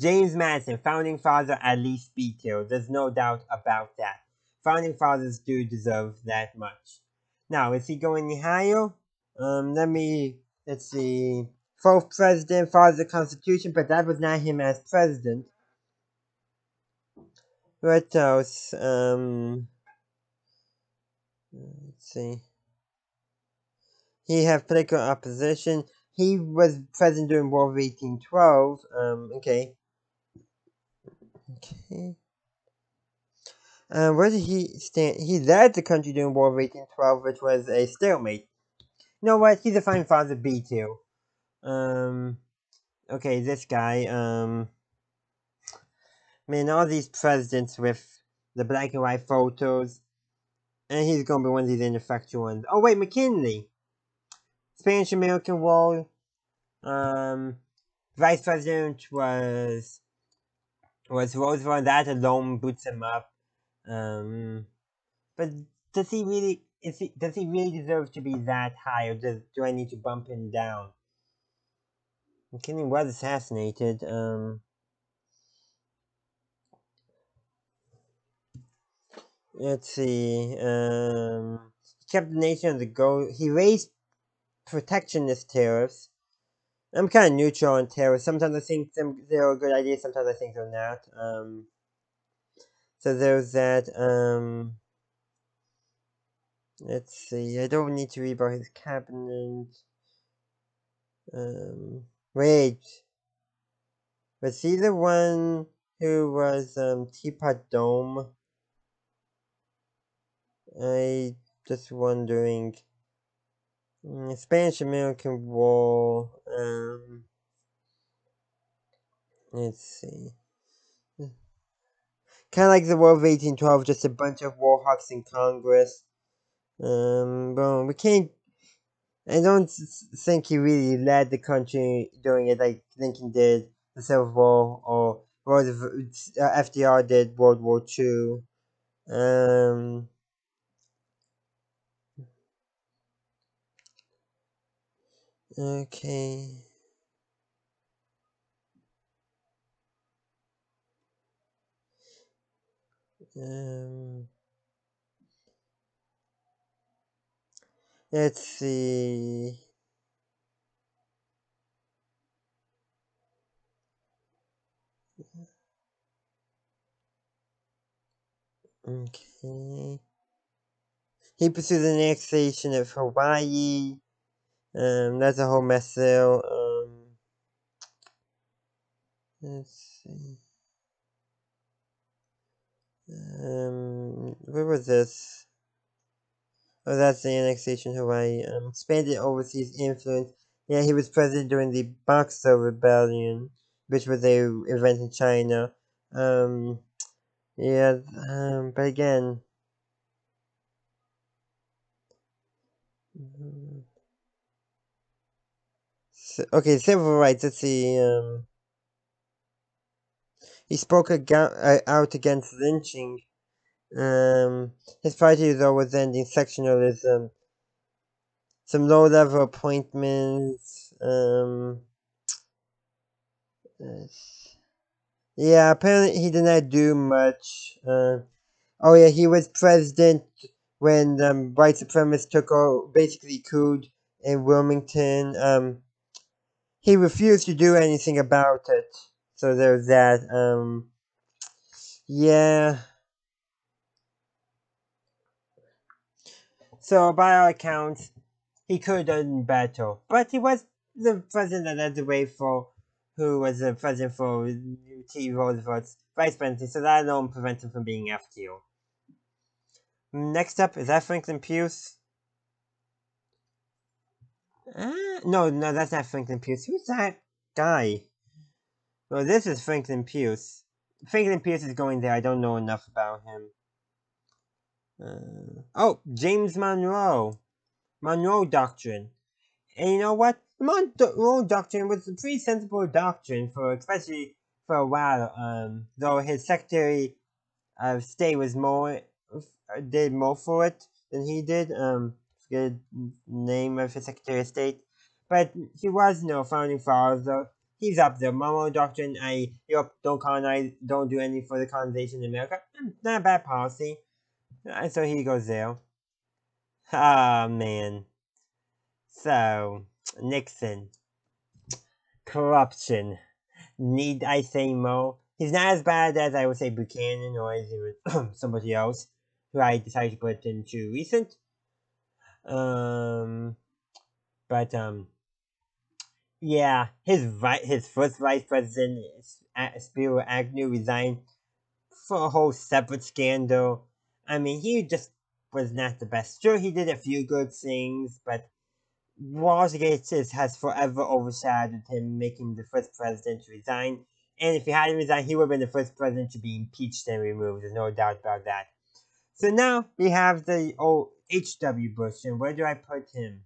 James Madison, founding father, at least B tier. There's no doubt about that. Founding fathers do deserve that much. Now, is he going any higher? Um, let me... Let's see, fourth president, father of the Constitution, but that was not him as president. White House, um, let's see. He had political opposition. He was present during War of eighteen twelve. Um, okay. Okay. Um, where did he stand? He led the country during War of eighteen twelve, which was a stalemate. You know what? He's a fine father B two. Um, okay, this guy, um, I mean, all these presidents with the black and white photos. And he's going to be one of these ineffectual ones. Oh, wait, McKinley. Spanish-American War. Um, Vice President was was Roosevelt. That alone boots him up. Um, but does he really is he, does he really deserve to be that high, or does, do I need to bump him down? McKinley was assassinated. Um, let's see. Um, he kept the nation on the go. He raised protectionist tariffs. I'm kind of neutral on tariffs. Sometimes I think them, they're a good idea, sometimes I think they're not. Um, so there's that. Um, let's see. I don't need to read about his cabinet. Um, wait. Was he the one who was um, Teapot Dome? I just wondering. Spanish American War. Um, let's see. Kind of like the War of eighteen twelve, just a bunch of war hawks in Congress. Um, but we can't. I don't think he really led the country during it like Lincoln did the Civil War, or F D R did World War Two. Um. Okay. Um, let's see. Okay. He pursued the annexation of Hawaii. Um, that's a whole mess there. Um, let's see. Um, where was this? Oh, that's the annexation of Hawaii. Um, expanded overseas influence. Yeah, he was president during the Boxer Rebellion, which was a event in China. Um, yeah, um, but again. Okay, civil rights, let's see, um, he spoke out against lynching, um, his party though was ending sectionalism, some low-level appointments, um, yeah, apparently he did not do much, uh, oh yeah, he was president when um, white supremacists took over, basically cooed in Wilmington. um, He refused to do anything about it, so there's that. Um, yeah. So by all accounts, he could have done better, but he was the president that led the way for, who was the president for T. Roosevelt's vice presidency, so that alone prevents him from being F Q. Next up, is that Franklin Pierce? Uh, no, no, that's not Franklin Pierce. Who's that guy? Well, this is Franklin Pierce. Franklin Pierce is going there. I don't know enough about him. Uh, oh, James Monroe. Monroe Doctrine. And you know what? Monroe Doctrine was a pretty sensible doctrine, for especially for a while. Um, though his Secretary of State was more, did more for it than he did. Um, Good name of his Secretary of State, but he was no founding father. So he's up there. Monroe Doctrine, I Europe don't colonize, don't do anything for the colonization in America. Not a bad policy. And so he goes there. Ah, oh, man. So Nixon, corruption. Need I say more? He's not as bad as, I would say, Buchanan or as he would, somebody else who I decided to put into recent. Um, but, um, yeah, his vi- his first vice president, Spiro Agnew, resigned for a whole separate scandal. I mean, he just was not the best. Sure, he did a few good things, but Watergate has forever overshadowed him, making him the first president to resign. And if he hadn't resigned, he would have been the first president to be impeached and removed. There's no doubt about that. So now we have the old H W Bush, and where do I put him?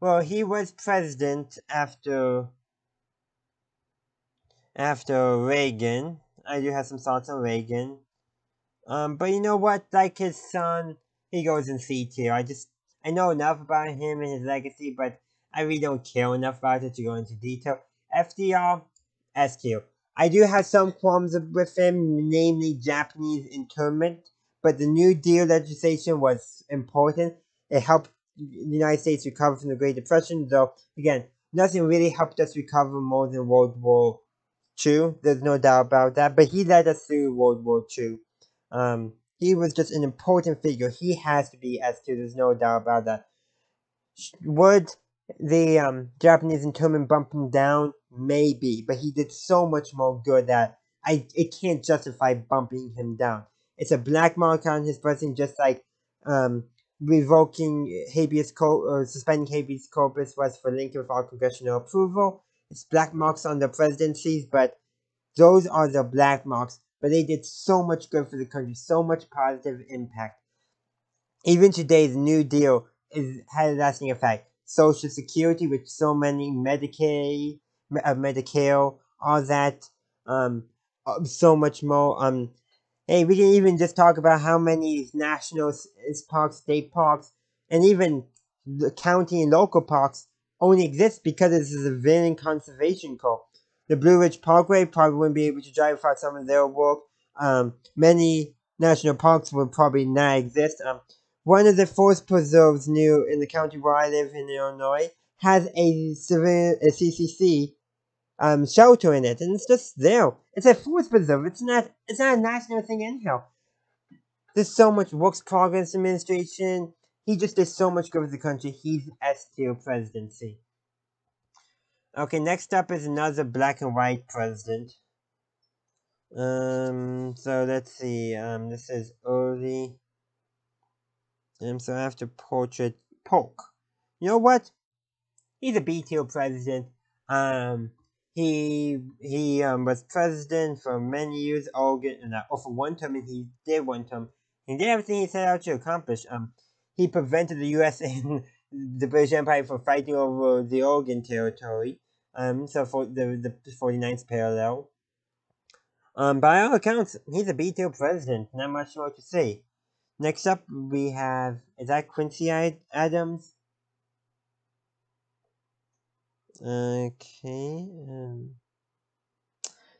Well, he was president after after Reagan. I do have some thoughts on Reagan. Um, but you know what? Like his son, he goes in C tier. I just I know enough about him and his legacy, but I really don't care enough about it to go into detail. F D R, S tier. I do have some qualms with him, namely Japanese internment. But the New Deal legislation was important. It helped the United States recover from the Great Depression, though, again, nothing really helped us recover more than World War Two. There's no doubt about that. But he led us through World War Two. Um, he was just an important figure. He has to be S two. There's no doubt about that. Would the um, Japanese internment bump him down? Maybe. But he did so much more good that I it can't justify bumping him down. It's a black mark on his person, just like um, revoking habeas corpus, or suspending habeas corpus was for Lincoln without congressional approval. It's black marks on the presidencies, but those are the black marks. But they did so much good for the country, so much positive impact. Even today's New Deal is had a lasting effect. Social Security, which so many, Medicaid, uh, Medicare, all that, um, so much more. Um, Hey, we can even just talk about how many national parks, state parks, and even the county and local parks only exist because this is a Civilian Conservation Corps. The Blue Ridge Parkway probably wouldn't be able to drive without some of their work. Um, many national parks would probably not exist. Um, one of the forest preserves new in the county where I live in Illinois has a, civil, a C C C Um, shelter in it, and it's just there. It's a forest preserve. It's not. It's not a national thing anyhow. There's so much works progress administration. He just did so much good for the country. He's S tier presidency. Okay, next up is another black and white president. Um. So let's see. Um. This is early. Um. So after portrait, Polk. You know what? He's a B tier president. Um. He he um, was president for many years, Oregon, and, uh, or for one term, and he did one term. He did everything he set out to accomplish. Um, he prevented the U S and the British Empire from fighting over the Oregon Territory. Um, so for the the forty-ninth parallel. Um, by all accounts, he's a B-tier president. Not much more to say. Next up, we have is that Quincy Adams. Okay, um,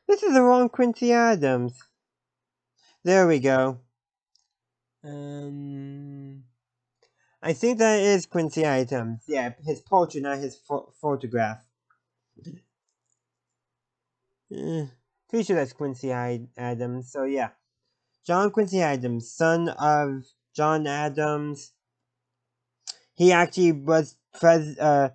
this is the wrong Quincy Adams. There we go. Um, I think that is Quincy Adams. Yeah, his portrait, not his fo- photograph. Uh, pretty sure that's Quincy I- Adams. So yeah, John Quincy Adams, son of John Adams. He actually was. Pres- uh,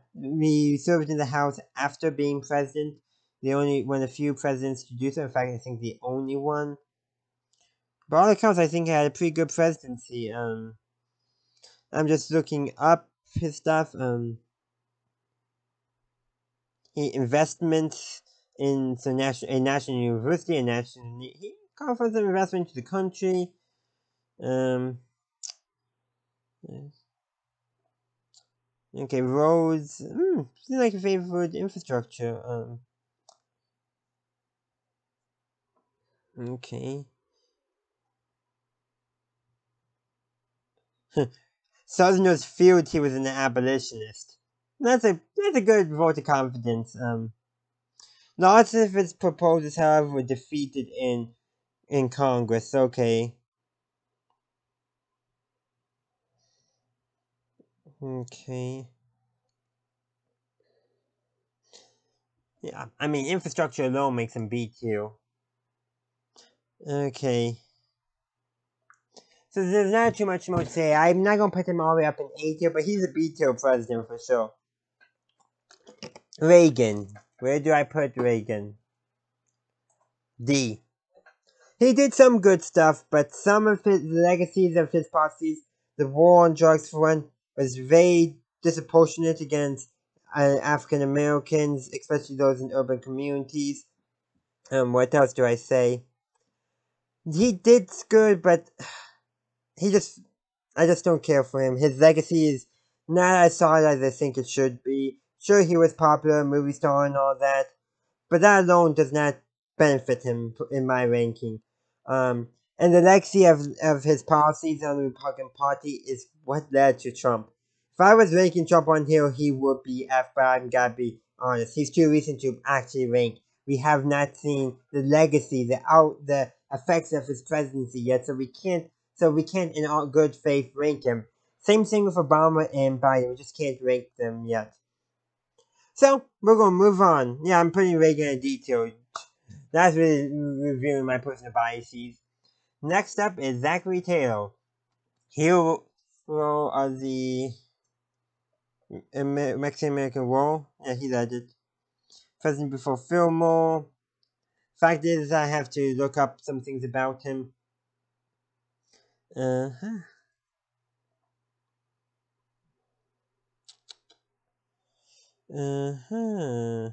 he served in the House after being president. The only one of the few presidents to do so. In fact, I think the only one. By all accounts, I think he had a pretty good presidency. Um, I'm just looking up his stuff. Um, he investments in the national, a national university, a national. He called for some investment to the country. Um. Okay, roads. Hmm, seems like a favorite infrastructure. Um. Okay. Southerners feared he was an abolitionist. That's a that's a good vote of confidence. Um. Lots of his proposals, however, were defeated in in Congress. Okay. Okay. Yeah, I mean, infrastructure alone makes him B tier. Okay. So there's not too much more to say. I'm not going to put him all the way up in A tier, but he's a B tier president for sure. Reagan. Where do I put Reagan? D. He did some good stuff, but some of his legacies of his policies, the war on drugs for one, was very disproportionate against uh, African Americans, especially those in urban communities. Um, what else do I say? He did good, but he just, I just don't care for him. His legacy is not as solid as I think it should be. Sure, he was popular, movie star and all that, but that alone does not benefit him in my ranking. Um, and the legacy of, of his policies on the Republican Party is what led to Trump. If I was ranking Trump on here, he would be F, but I've got to be honest. He's too recent to actually rank. We have not seen the legacy, the out, the effects of his presidency yet, so we can't, so we can't in all good faith rank him. Same thing with Obama and Biden, we just can't rank them yet. So, we're going to move on. Yeah, I'm putting Reagan in detail. That's really reviewing my personal biases. Next up is Zachary Taylor, hero of the Mexican-American War. Yeah, he led it. President before Fillmore. Fact is, I have to look up some things about him. Uh huh. Uh huh.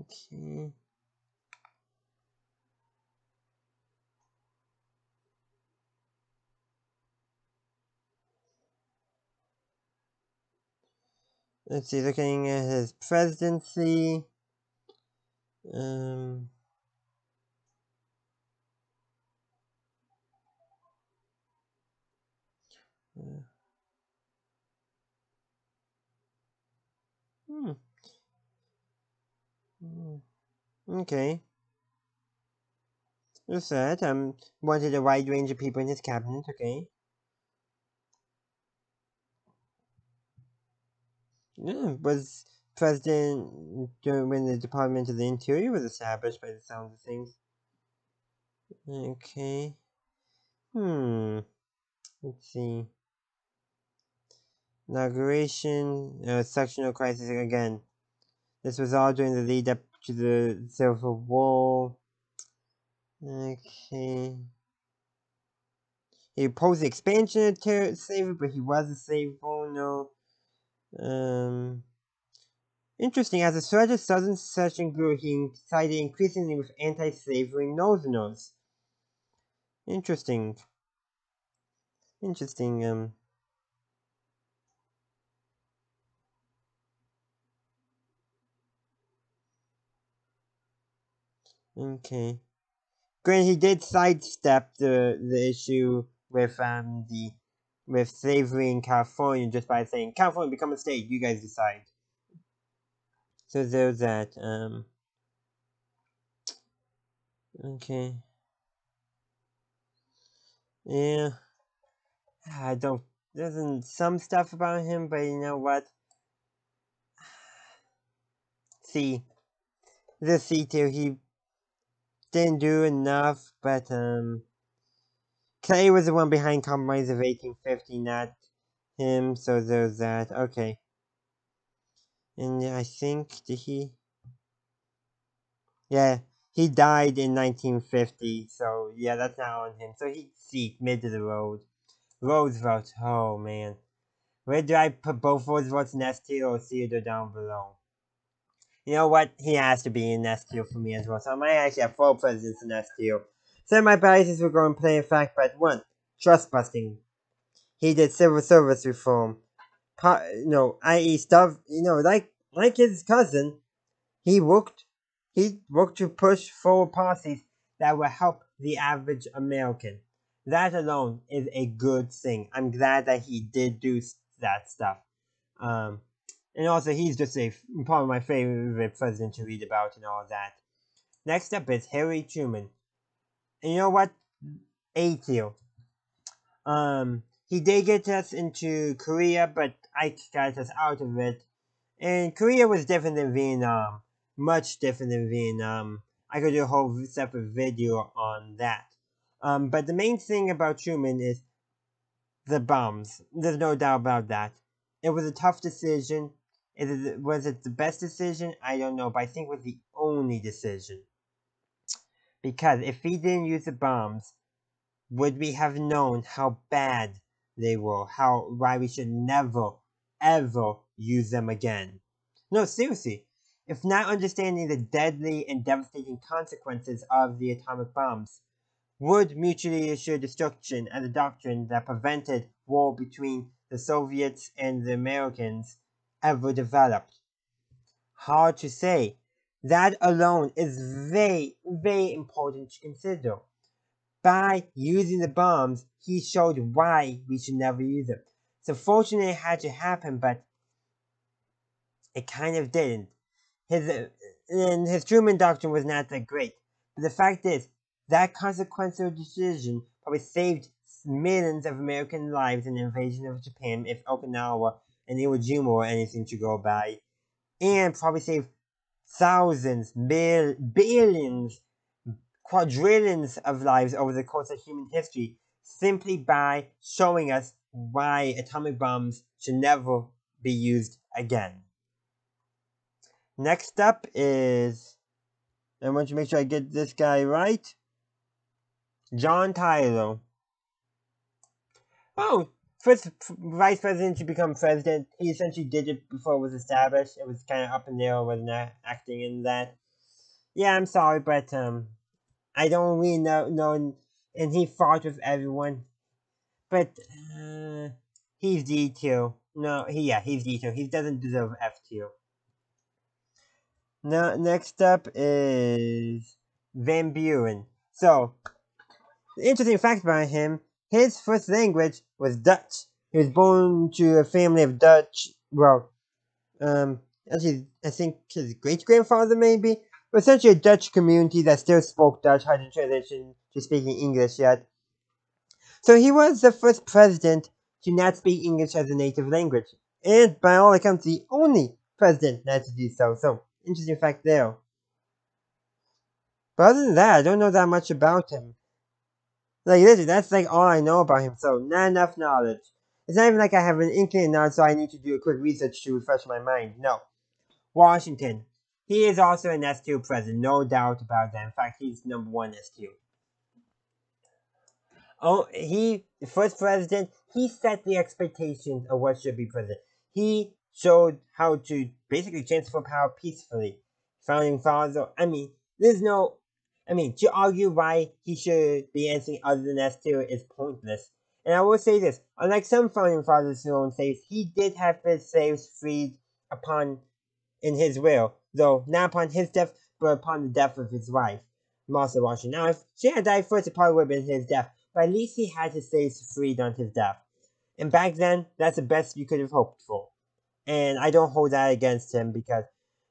Okay. Let's see, looking at his presidency. Um, hmm. Okay. That's that. Um, wanted a wide range of people in his cabinet, okay. Yeah, was president when the Department of the Interior was established by the sounds of things. Okay. Hmm. Let's see. Inauguration, uh, sectional crisis again. This was all during the lead up to the Civil War. Okay. He opposed the expansion of ter slavery, but he was a slave owner. Um, interesting, as the surge of Southern secession grew, he sided increasingly with anti-slavery Northerners. Interesting. Interesting, um. Okay. Granted, he did sidestep the, the issue with, um, the with slavery in California just by saying, California, become a state, you guys decide. So there's that, um... Okay. Yeah. I don't... There's some stuff about him, but you know what? C. The C tier, he didn't do enough, but, um... Clay was the one behind Compromise of eighteen fifty, not him, so there's that. Okay. And I think, did he? Yeah, he died in nineteen fifty, so yeah, that's not on him. So he'd see mid of the road. Roosevelt, oh man. Where do I put both Roosevelt's in S tier or Theodore down below? You know what? He has to be in S tier for me as well, so I might actually have four presidents in S tier. So my biases will go and play in fact, but one, trust busting. He did civil service reform. Pa no, that is stuff, you know, like like his cousin, he worked he worked to push forward policies that will help the average American. That alone is a good thing. I'm glad that he did do that stuff. Um, and also, he's just a probably my favorite president to read about and all that. Next up is Harry Truman. And you know what? A tier. Um, he did get us into Korea, but Ike got us out of it. And Korea was different than Vietnam. Much different than Vietnam. I could do a whole separate video on that. Um, but the main thing about Truman is the bombs. There's no doubt about that. It was a tough decision. It, was it the best decision? I don't know, but I think it was the only decision. Because if he didn't use the bombs, would we have known how bad they were? How why we should never, ever use them again? No, seriously. If not understanding the deadly and devastating consequences of the atomic bombs, would mutually assured destruction as a doctrine that prevented war between the Soviets and the Americans ever developed? Hard to say. That alone is very, very important to consider. By using the bombs, he showed why we should never use them. So fortunately it had to happen, but it kind of didn't. His, uh, and his Truman Doctrine was not that great. But the fact is, that consequential decision probably saved millions of American lives in the invasion of Japan if Okinawa and Iwo Jima or anything to go by. And probably saved thousands, bil billions, quadrillions of lives over the course of human history simply by showing us why atomic bombs should never be used again. Next up is, I want to make sure I get this guy right, John Tyler. Oh, first vice president to become president. He essentially did it before it was established. It was kind of up in there, wasn't acting in that. Yeah, I'm sorry, but um, I don't really know, know, and he fought with everyone. But uh, he's D two. No, he, yeah, he's D two. He doesn't deserve F two. Now, next up is Van Buren. So, the interesting fact about him, his first language was Dutch. He was born to a family of Dutch, well, um, actually, I think his great-grandfather, maybe, was essentially a Dutch community that still spoke Dutch, hadn't transitioned to speaking English yet. So he was the first president to not speak English as a native language, and by all accounts, the only president not to do so, so interesting fact there. But other than that, I don't know that much about him. Like, literally, that's like all I know about him, so not enough knowledge. It's not even like I have an inkling of knowledge, so I need to do a quick research to refresh my mind. No. Washington. He is also an S two president, no doubt about that. In fact, he's number one S two. Oh, he, the first president, he set the expectations of what should be president. He showed how to basically transfer power peacefully. Founding fathers, I mean, there's no, I mean, to argue why he should be anything other than S two is pointless. And I will say this, unlike some founding fathers who owned slaves, he did have his slaves freed upon, in his will, though not upon his death, but upon the death of his wife, Martha Washington. Now, if she had died first, it probably would have been his death, but at least he had his slaves freed on his death. And back then, that's the best you could have hoped for. And I don't hold that against him because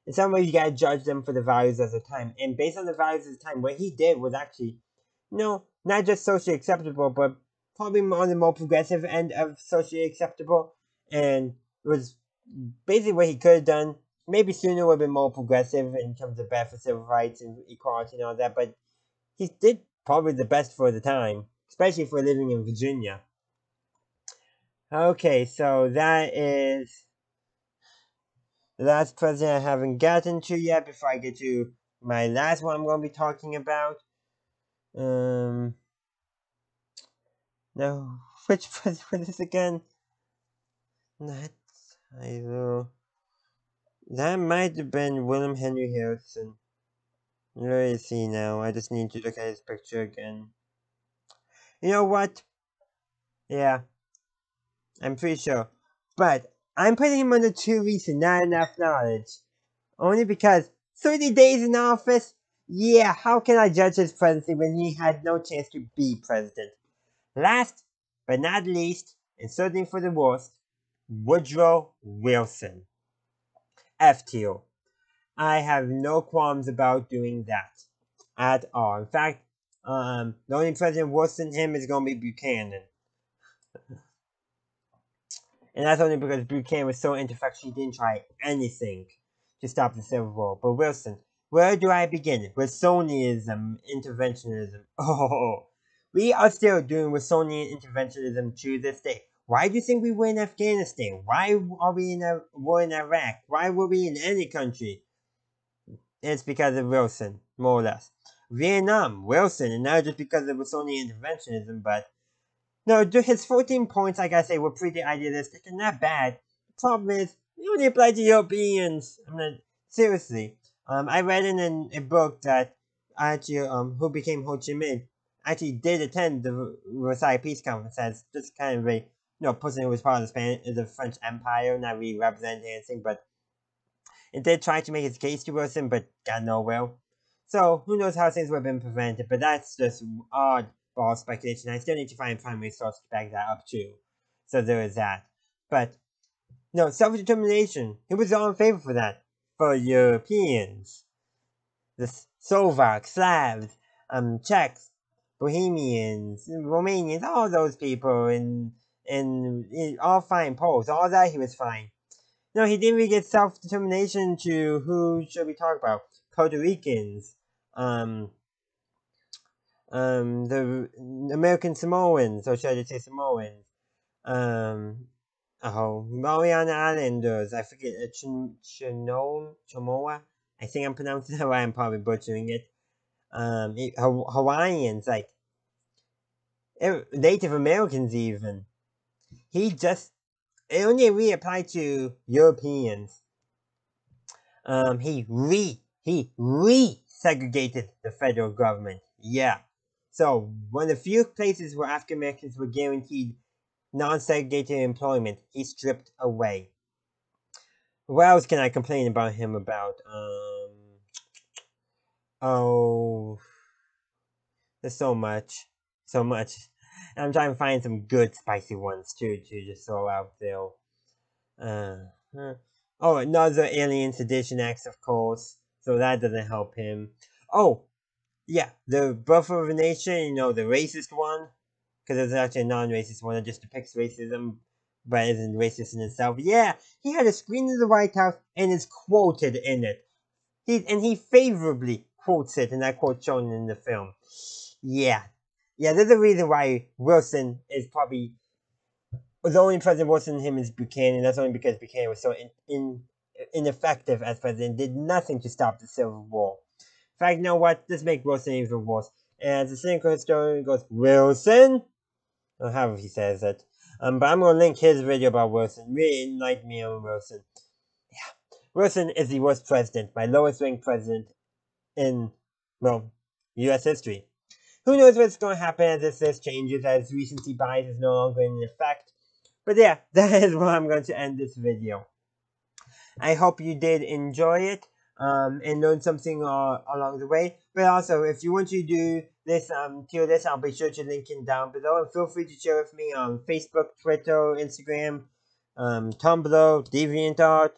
in some ways you gotta judge them for the values of the time. And based on the values of the time, what he did was actually, you know, not just socially acceptable, but probably on the more progressive end of socially acceptable. And it was basically what he could have done. Maybe sooner would have been more progressive in terms of better for civil rights and equality and all that, but he did probably the best for the time, especially for living in Virginia. Okay, so that is the last president I haven't gotten to yet before I get to my last one I'm going to be talking about. Um, now, which president was this again? That, I don't know. That might have been William Henry Harrison. Where is he now? I just need to look at his picture again. You know what? Yeah. I'm pretty sure. But I'm putting him under too recent, not enough knowledge. Only because thirty days in office? Yeah, how can I judge his presidency when he had no chance to be president? Last, but not least, and certainly for the worst, Woodrow Wilson. F T O. I have no qualms about doing that at all. In fact, um, the only president worse than him is going to be Buchanan. And that's only because Buchanan was so ineffectual he didn't try anything to stop the Civil War. But Wilson, Where do I begin? Wilsonianism, interventionism. Oh, we are still doing Wilsonian interventionism to this day. Why do you think we were in Afghanistan? Why are we in a war in Iraq? Why were we in any country? It's because of Wilson, more or less. Vietnam, Wilson, and not just because of Wilsonian interventionism, but... No, his fourteen points, like I say, were pretty idealistic and not bad. The problem is, they only apply to Europeans. I mean, seriously. Um, I read in an, a book that actually, um, who became Ho Chi Minh, actually did attend the Versailles Peace Conference as just kind of a, you know, person who was part of the, Spanish, the French Empire, not really representing anything, but it did try to make his case to Wilson, but got nowhere. So, who knows how things would have been prevented, but that's just odd ball speculation. I still need to find primary source to back that up too. So there is that. But, no, self-determination, he was all in favor for that, for Europeans. The Slovaks, Slavs, um, Czechs, Bohemians, Romanians, all those people, and, and, and all fine Poles, all that he was fine. No, he didn't really get self-determination to who should we talk about. Puerto Ricans, um, um, the American Samoans, or should I say Samoans, um, oh, Mariana Islanders, I forget, uh, Ch Chino, Chamoa, I think I'm pronouncing that right, I'm probably butchering it, um, it, ha Hawaiians, like, it, Native Americans even, he just, it only really applied to Europeans, um, he re- He re-segregated the federal government. Yeah. So, one of the few places where African Americans were guaranteed non-segregated employment, he stripped away. What else can I complain about him about? Um, oh, there's so much. So much. And I'm trying to find some good spicy ones too, to just throw out there. Uh, huh. Oh, another Alien Sedition Acts, of course. So that doesn't help him. Oh, yeah, the Birth of a Nation, you know, the racist one. Because there's actually a non-racist one that just depicts racism, but isn't racist in itself. Yeah, he had a screen in the White House and is quoted in it. He, and he favorably quotes it, and that quote shown in the film. Yeah. Yeah, there's a reason why Wilson is probably... The only president Wilson and him is Buchanan. That's only because Buchanan was so in... in ineffective as president, did nothing to stop the Civil War. In fact, you know what? This makes Wilson even worse. As the cynical historian goes, Wilson? Or however he says it. Um, but I'm going to link his video about Wilson. Really enlightened me on Wilson. Yeah. Wilson is the worst president, my lowest ranked president in, well, U S history. Who knows what's going to happen as this list changes, as recency bias is no longer in effect. But yeah, that is where I'm going to end this video. I hope you did enjoy it um, and learn something uh, along the way. But also, if you want to do this um, tier list, I'll be sure to link it down below. And feel free to share with me on Facebook, Twitter, Instagram, um, Tumblr, DeviantArt,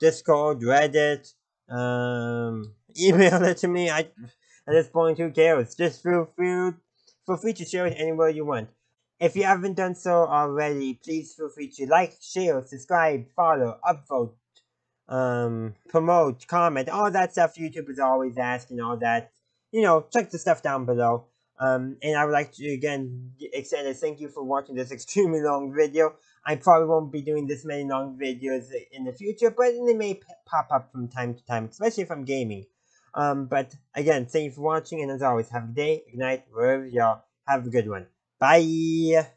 Discord, Reddit. Um, email it to me. I, at this point, who cares? Just feel free, feel free to share it anywhere you want. If you haven't done so already, please feel free to like, share, subscribe, follow, upvote. Um, promote, comment, all that stuff YouTube is always asking, all that, you know, check the stuff down below. Um, and I would like to, again, extend a thank you for watching this extremely long video. I probably won't be doing this many long videos in the future, but they may pop up from time to time, especially if I'm gaming. Um, but again, thank you for watching, and as always, have a good day, good night, wherever you are, have a good one. Bye!